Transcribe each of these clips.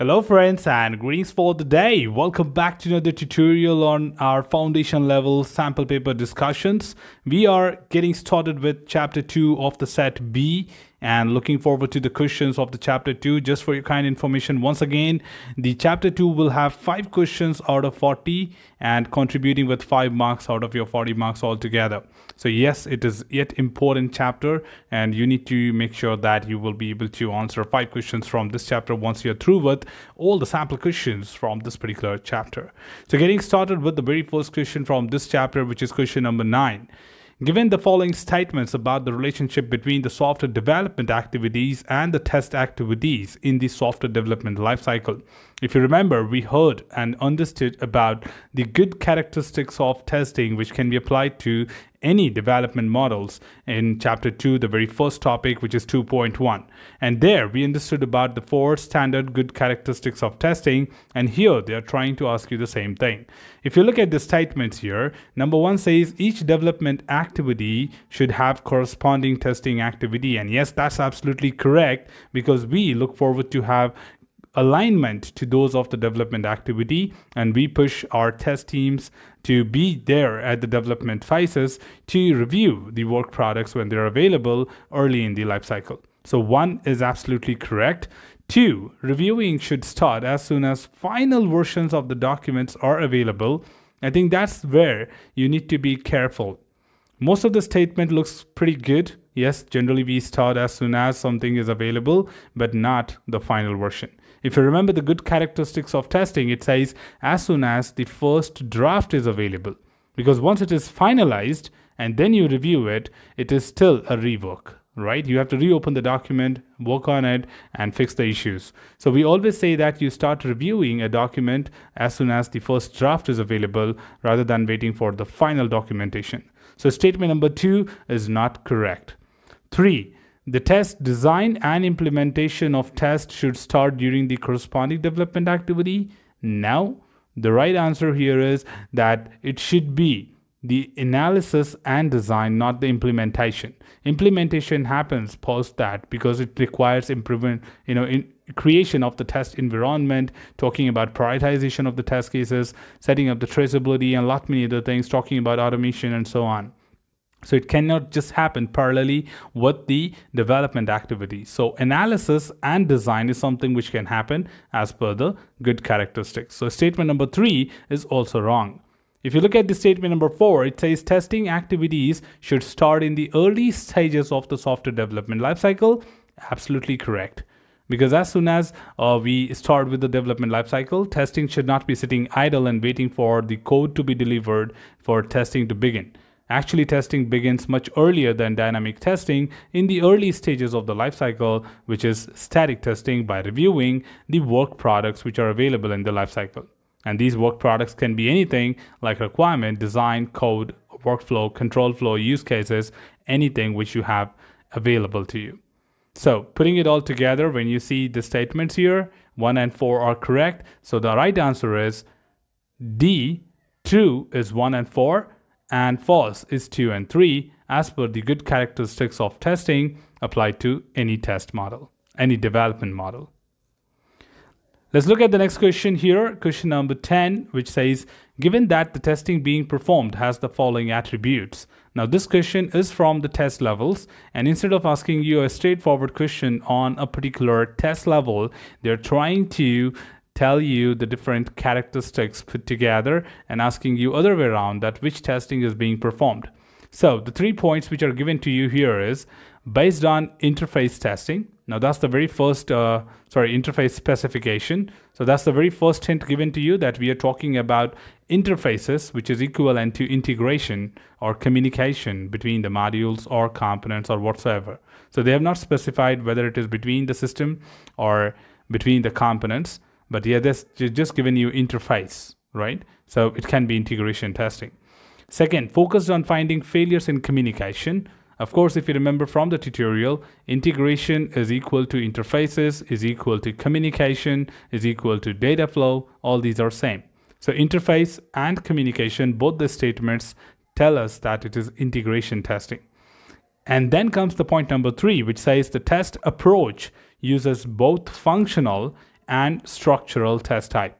Hello friends and greetings for the day. Welcome back to another tutorial on our foundation level sample paper discussions. We are getting started with chapter 2 of the set B and looking forward to the questions of the chapter 2. Just for your kind information, once again, the chapter 2 will have 5 questions out of 40 and contributing with 5 marks out of your 40 marks altogether. So yes, it is yet important chapter and you need to make sure that you will be able to answer 5 questions from this chapter once you're through with all the sample questions from this particular chapter. So getting started with the very first question from this chapter, which is question number 9. Given the following statements about the relationship between the software development activities and the test activities in the software development lifecycle. If you remember, we heard and understood about the good characteristics of testing which can be applied to any development models in chapter 2, the very first topic, which is 2.1. And there we understood about the 4 standard good characteristics of testing, and here they are trying to ask you the same thing. If you look at the statements here, number 1 says each development activity should have corresponding testing activity, and yes, that's absolutely correct, because we look forward to have alignment to those of the development activity, and we push our test teams to be there at the development phases to review the work products when they're available early in the life cycle. So 1 is absolutely correct. 2, reviewing should start as soon as final versions of the documents are available. I think that's where you need to be careful. Most of the statement looks pretty good. Yes, generally we start as soon as something is available, but not the final version. If you remember the good characteristics of testing, it says as soon as the first draft is available, because once it is finalized and then you review it, it is still a rework, right? You have to reopen the document, work on it and fix the issues. So we always say that you start reviewing a document as soon as the first draft is available rather than waiting for the final documentation. So statement number 2 is not correct. 3. The test design and implementation of tests should start during the corresponding development activity. Now, the right answer here is that it should be the analysis and design, not the implementation. Implementation happens post that because it requires improvement, in creation of the test environment, talking about prioritization of the test cases, setting up the traceability and many other things, talking about automation and so on. So it cannot just happen parallelly with the development activity. So analysis and design is something which can happen as per the good characteristics. So statement number 3 is also wrong. If you look at the statement number 4, it says testing activities should start in the early stages of the software development lifecycle. Absolutely correct. Because as soon as we start with the development lifecycle, testing should not be sitting idle and waiting for the code to be delivered for testing to begin. Actually, testing begins much earlier than dynamic testing in the early stages of the life cycle, which is static testing by reviewing the work products which are available in the life cycle. And these work products can be anything like requirement, design, code, workflow, control flow, use cases, anything which you have available to you. So putting it all together, when you see the statements here, 1 and 4 are correct. So the right answer is D, true is 1 and 4. And false is 2 and 3 as per the good characteristics of testing applied to any test model, any development model. Let's look at the next question here, question number 10, which says, given that the testing being performed has the following attributes. Now this question is from the test levels, and instead of asking you a straightforward question on a particular test level, they're trying to tell you the different characteristics put together and asking you other way around that which testing is being performed. So the 3 points which are given to you here is based on interface testing. Now that's the very first, interface specification. So that's the very first hint given to you that we are talking about interfaces, which is equivalent to integration or communication between the modules or components or whatsoever. So they have not specified whether it is between the system or between the components. But yeah, that's just given you interface, right? So it can be integration testing. Second, focused on finding failures in communication. Of course, if you remember from the tutorial, integration is equal to interfaces, is equal to communication, is equal to data flow. All these are same. So interface and communication, both the statements tell us that it is integration testing. And then comes the point number 3, which says the test approach uses both functional and structural test type.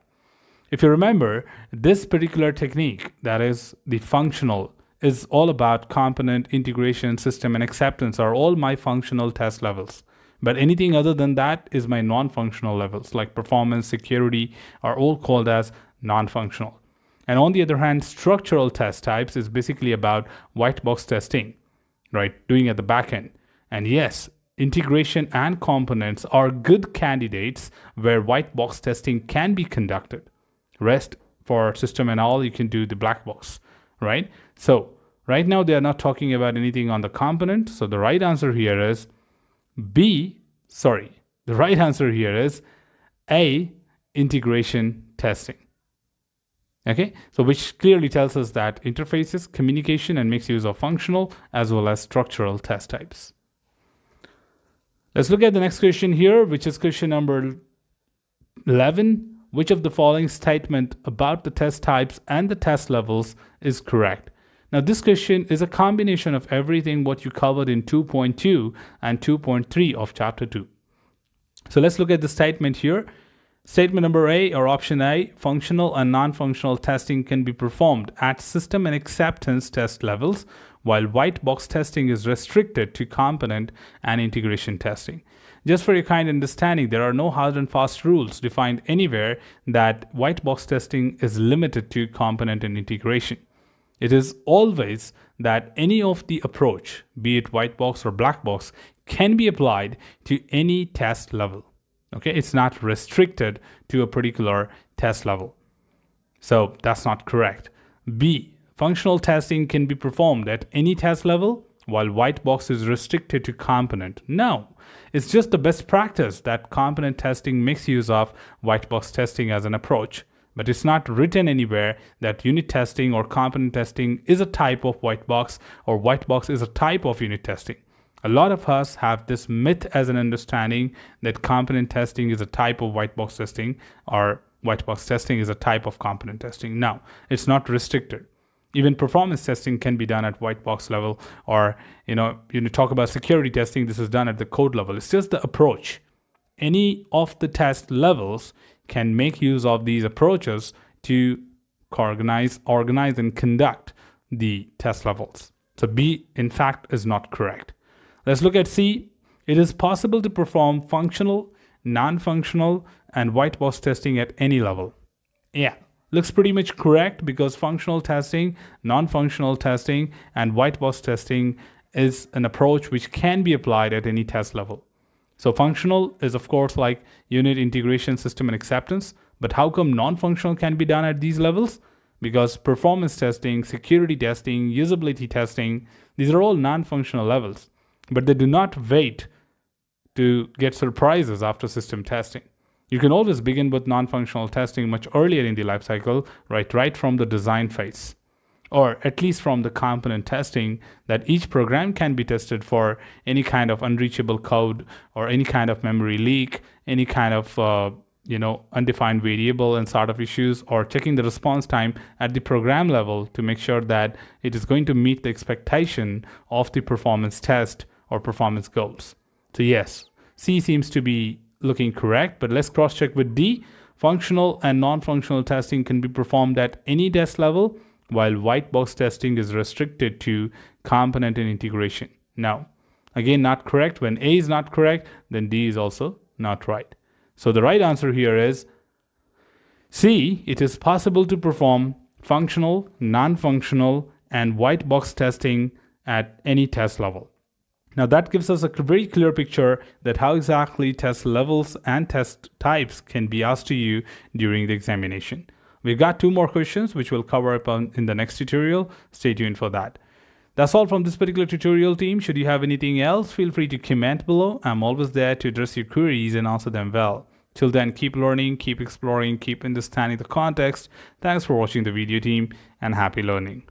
If you remember, this particular technique, that is the functional, is all about component, integration, system, and acceptance are all my functional test levels. But anything other than that is my non-functional levels, like performance, security, are all called as non-functional. And on the other hand, structural test types is basically about white box testing, right? Doing at the back end. And yes, integration and components are good candidates where white box testing can be conducted. Rest for system and all, you can do the black box, right? So right now they are not talking about anything on the component. So the right answer here is A, integration testing. Okay, so which clearly tells us that interfaces, communication, and makes use of functional as well as structural test types. Let's look at the next question here, which is question number 11. Which of the following statement about the test types and the test levels is correct? Now, this question is a combination of everything what you covered in 2.2 and 2.3 of chapter 2. So let's look at the statement here. Statement number A, or option A, functional and non-functional testing can be performed at system and acceptance test levels, while white box testing is restricted to component and integration testing. Just for your kind understanding, there are no hard and fast rules defined anywhere that white box testing is limited to component and integration. It is always that any of the approach, be it white box or black box, can be applied to any test level. Okay, it's not restricted to a particular test level. So that's not correct. B, functional testing can be performed at any test level, while white box is restricted to component. No, it's just the best practice that component testing makes use of white box testing as an approach. But it's not written anywhere that unit testing or component testing is a type of white box or white box is a type of unit testing. A lot of us have this myth as an understanding that component testing is a type of white box testing or white box testing is a type of component testing. No, it's not restricted. Even performance testing can be done at white box level, or you talk about security testing, this is done at the code level. It's just the approach. Any of the test levels can make use of these approaches to organize, and conduct the test levels. So B, in fact, is not correct. Let's look at C. It is possible to perform functional, non-functional, and white box testing at any level. Yeah, looks pretty much correct because functional testing, non-functional testing, and white box testing is an approach which can be applied at any test level. So functional is of course like unit, integration, system, and acceptance. But how come non-functional can be done at these levels? Because performance testing, security testing, usability testing, these are all non-functional levels. But they do not wait to get surprises after system testing. You can always begin with non-functional testing much earlier in the life cycle, right from the design phase, or at least from the component testing, that each program can be tested for any kind of unreachable code or any kind of memory leak, any kind of undefined variable and sort of issues, or checking the response time at the program level to make sure that it is going to meet the expectation of the performance test or performance goals. So yes, C seems to be looking correct, but let's cross-check with D. Functional and non-functional testing can be performed at any test level, while white box testing is restricted to component and integration. Now, again, not correct. When A is not correct, then D is also not right. So the right answer here is C, it is possible to perform functional, non-functional, and white box testing at any test level. Now that gives us a very clear picture that how exactly test levels and test types can be asked to you during the examination. We've got two more questions which we'll cover up in the next tutorial. Stay tuned for that. That's all from this particular tutorial team. Should you have anything else, feel free to comment below. I'm always there to address your queries and answer them well. Till then, keep learning, keep exploring, keep understanding the context. Thanks for watching the video team, and happy learning.